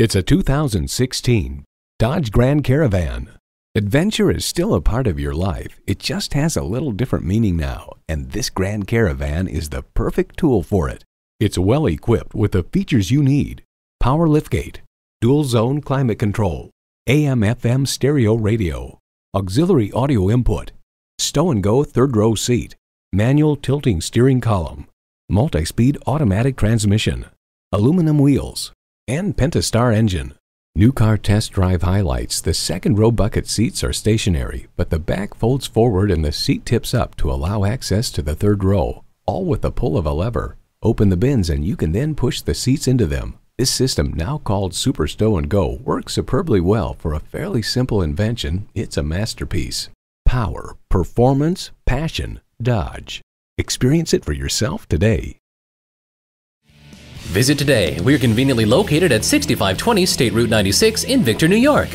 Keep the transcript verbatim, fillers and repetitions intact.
It's a two thousand sixteen Dodge Grand Caravan. Adventure is still a part of your life. It just has a little different meaning now, and this Grand Caravan is the perfect tool for it. It's well equipped with the features you need: power liftgate, dual zone climate control, A M F M stereo radio, auxiliary audio input, Stow and Go third row seat, manual tilting steering column, multi-speed automatic transmission, aluminum wheels, and Pentastar engine. New car test drive highlights: the second row bucket seats are stationary, but the back folds forward and the seat tips up to allow access to the third row, all with the pull of a lever. Open the bins and you can then push the seats into them. This system, now called Super Stow and Go, works superbly well for a fairly simple invention. It's a masterpiece. Power, performance, passion, Dodge. Experience it for yourself today. Visit today. We're conveniently located at sixty-five twenty State Route ninety-six in Victor, New York.